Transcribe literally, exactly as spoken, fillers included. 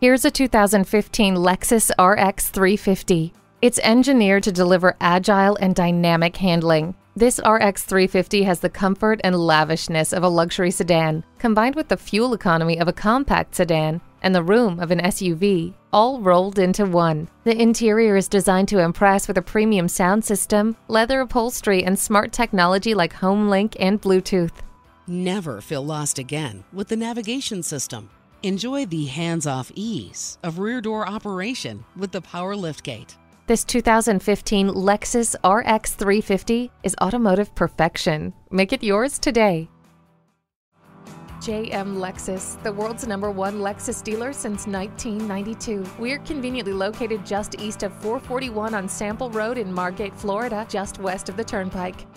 Here's a two thousand fifteen Lexus R X three fifty. It's engineered to deliver agile and dynamic handling. This R X three fifty has the comfort and lavishness of a luxury sedan, combined with the fuel economy of a compact sedan and the room of an S U V, all rolled into one. The interior is designed to impress with a premium sound system, leather upholstery, and smart technology like HomeLink and Bluetooth. Never feel lost again with the navigation system. Enjoy the hands-off ease of rear door operation with the power liftgate. This two thousand fifteen Lexus R X three fifty is automotive perfection. Make it yours today. J M Lexus, the world's number one Lexus dealer since nineteen ninety-two. We're conveniently located just east of four forty-one on Sample Road in Margate, Florida, just west of the Turnpike.